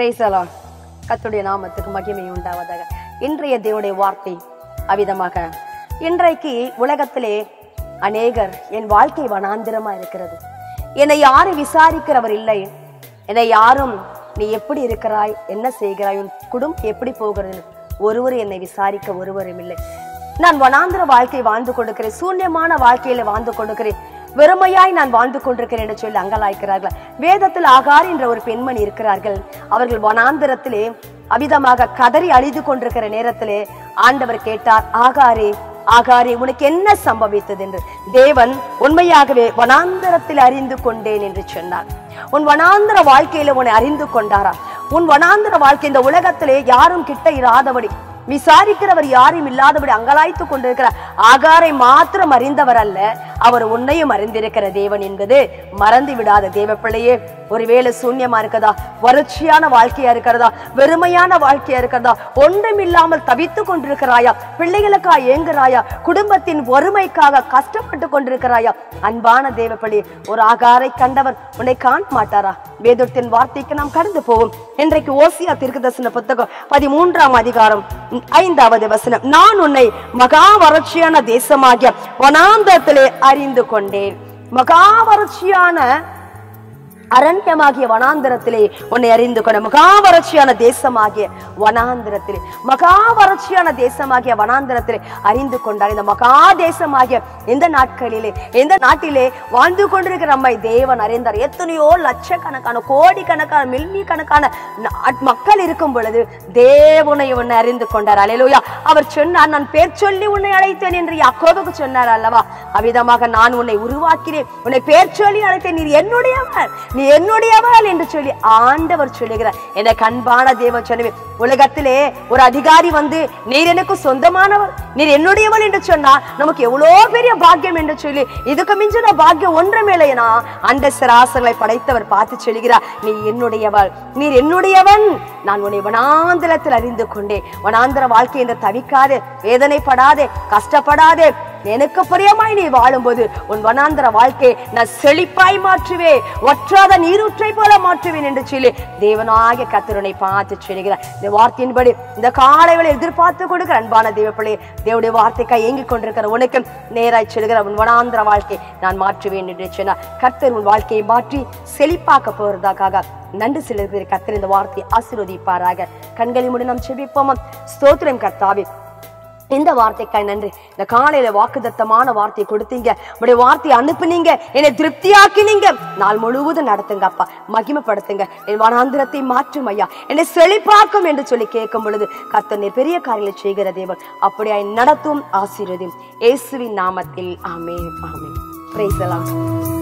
Praise the Lord. கர்த்தருடைய நாமத்துக்கு மகிமை உண்டாவதாக. இன்றைய தேவனுடைய வார்த்தை அவிதமாக. இன்றைக்கு உலகத்திலே அநேகர் என் வாழ்க்கை வனாந்திரமா இருக்கிறது, என்னை யாரும் விசாரிக்கிறவர் இல்லை, என்னை யாரும் நீ எப்படி இருக்கிறாய், என்ன செய்கிறாய், உன் குடும்பம் எப்படி போகிறது, ஒருவர் என்னை விசாரிக்க ஒருவரும் இல்லை. நான் வனாந்திர வாழ்க்கை வாழ்ந்து கொண்டிருக்கிறேன், சூன்யமான வாழ்க்கையில வாழ்ந்து கொண்டிருக்கிறேன், வெறுமையாய் நான் வாழ்ந்து கொண்டிருக்கிறேன் என்று சொல்லி அங்கலாய்க்கிறார்கள். வேதத்தில் ஆகார் என்ற ஒரு பெண்மணி இருக்கிறார்கள், அவர்கள் வனாந்திரத்திலே அவிதமாக கதறி அழிந்து கொண்டிருக்கிற நேரத்திலே ஆண்டவர் கேட்டார், ஆகாரே ஆகாரே உனக்கு என்ன சம்பவித்தது என்று. தேவன் உண்மையாகவே வனாந்திரத்தில் அறிந்து கொண்டேன் என்று சொன்னார். உன் வனாந்திர வாழ்க்கையில உன்னை அறிந்து கொண்டாரா? உன் வனாந்திர வாழ்க்கை இந்த உலகத்திலே யாரும் கிட்ட இராதபடி, விசாரிக்கிறவர் யாரும் இல்லாதபடி அங்கலாய்த்து கொண்டிருக்கிற ஆகாரை மாத்திரம் அறிந்தவர் அல்ல, அவர் உன்னையும் அறிந்திருக்கிற தேவன் என்பது மறந்து விடாத தேவ பிள்ளையே. ஒருவேளை சூன்யமா இருக்கதா, வறட்சியான வாழ்க்கையா இருக்கிறதா, வெறுமையான வாழ்க்கையா இருக்கிறதா, ஒன்றும் இல்லாமல் தவித்து கொண்டிருக்கிறாயா, பிள்ளைகளுக்காக ஏங்குறாயா, குடும்பத்தின் வறுமைக்காக கஷ்டப்பட்டு கொண்டிருக்கிறாயா? அன்பான தேவ பிள்ளையே, ஒரு ஆகாரை கண்டவர் உன்னை காண மாட்டாரா? வேதத்தின் வார்த்தைக்கு நாம் கடந்து போவோம். இன்றைக்கு ஓசியா தீர்க்கதரிசன புத்தகம் 13-ம் அதிகாரம் 5-வது வசனம். நான் உன்னை மகா வறட்சியான தேசமாகிய வனாந்தரத்திலே அறிந்து கொண்டேன், மகா வறட்சியான அரண்யமாகிய வனாந்திரத்திலே உன்னை அறிந்து கொண்ட. மகா வறட்சியான தேசமாகிய வனாந்திரத்திலே, மகா வறட்சியான தேசமாகிய வனாந்திரத்திலே அறிந்து கொண்டார். இந்த மகா தேசமாகிய எந்த நாட்களிலே, எந்த நாட்டிலே வாழ்ந்து கொண்டிருக்கிற நம்மை தேவன் அறிந்தார். எத்தனையோ லட்சக்கணக்கான, கோடிக்கணக்கான, மில்லியன் கணக்கான மக்கள் இருக்கும் பொழுது தேவனை உன்னை அறிந்து கொண்டார். அல்லேலூயா. அவர் சொன்னார், நான் பேர் சொல்லி உன்னை அழைத்தேன் என்று யாக்கோபுக்கு சொன்னார் அல்லவா. அவ்விதமாக நான் உன்னை உருவாக்கினேன், உன்னை பேர் சொல்லி அழைத்தேன், நீர் என்னுடையவர், நீ என்னுடையவள் என்று சொல்லி ஆண்டவர் சொல்லுகிறார். எனக்கு அன்பான தேவ ஜனமே, உலகத்திலே ஒரு அதிகாரி வந்து நீர் எனக்கு சொந்தமானவள், நீர் என்னுடையவள் என்று சொன்னால் நமக்கு எவ்வளோ பெரிய பாக்கியம் என்று சொல்லி, இதுக்கு மிஞ்சின பாக்கியம் ஒன்றும் இல்லையா. அந்த சராசங்களை படைத்தவர் பார்த்து சொல்லுகிறார், நீ என்னுடையவள், நீர் என்னுடையவன், நான் உன்னை வனாந்திரத்தில் அறிந்து கொண்டேன். வனாந்திர வாழ்க்கை என்று தவிக்காதே, வேதனைப்படாதே, கஷ்டப்படாதே. எனக்கு பிரியமாய் நீ வாழும்போது உன் வனாந்திர வாழ்க்கை நான் செழிப்பாய் மாற்றுவேன், ஒற்றாத நீரூற்றை போல மாற்றுவேன் என்று சொல்லி தேவனாகிய கர்த்தருனை பார்த்து சொல்லுகிறார். இந்த வார்த்தையின்படி இந்த காலைகளை எதிர்பார்த்து கொடுக்கிற அன்பான தேவ பிள்ளையே, தேவனுடைய வார்த்தைக்காய் ஏங்கிக் கொண்டிருக்கிற உனக்கு நேராய் சொல்லுகிற, உன் வனாந்திர வாழ்க்கை நான் மாற்றுவேன் என்று சொன்னார். கர்த்தர் உன் வாழ்க்கையை மாற்றி செழிப்பாக்க போறதுக்காக நன்றி செலுத்துகிற கர்த்தர் இந்த வார்த்தையை ஆசீர்வதிப்பாராக. கண்களை மூடி நாம் செபிப்போம். ஸ்தோத்திரம் கர்த்தாவே, இந்த வார்த்தைக்காய் நன்றி. இந்த காலையில வாக்குதத்தமான வார்த்தையை கொடுத்தீங்க, உடைய வார்த்தையை அனுப்புனீங்க, என்னை திருப்தியாக்கினீங்க. நாள் முழுவதும் நடத்துங்க அப்பா, மகிமைப்படுத்துங்க, என் வனாந்திரத்தை மாற்றும் ஐயா, என்னை செழிப்பாக்கும் என்று சொல்லி கேட்கும் பொழுது கர்த்தனை பெரிய காரியங்களை செய்கிற தேவன் அப்படியா நடத்தும் ஆசீர்வதியும் இயேசுவின் நாமத்தில் ஆமென் ஆமென். Praise the Lord.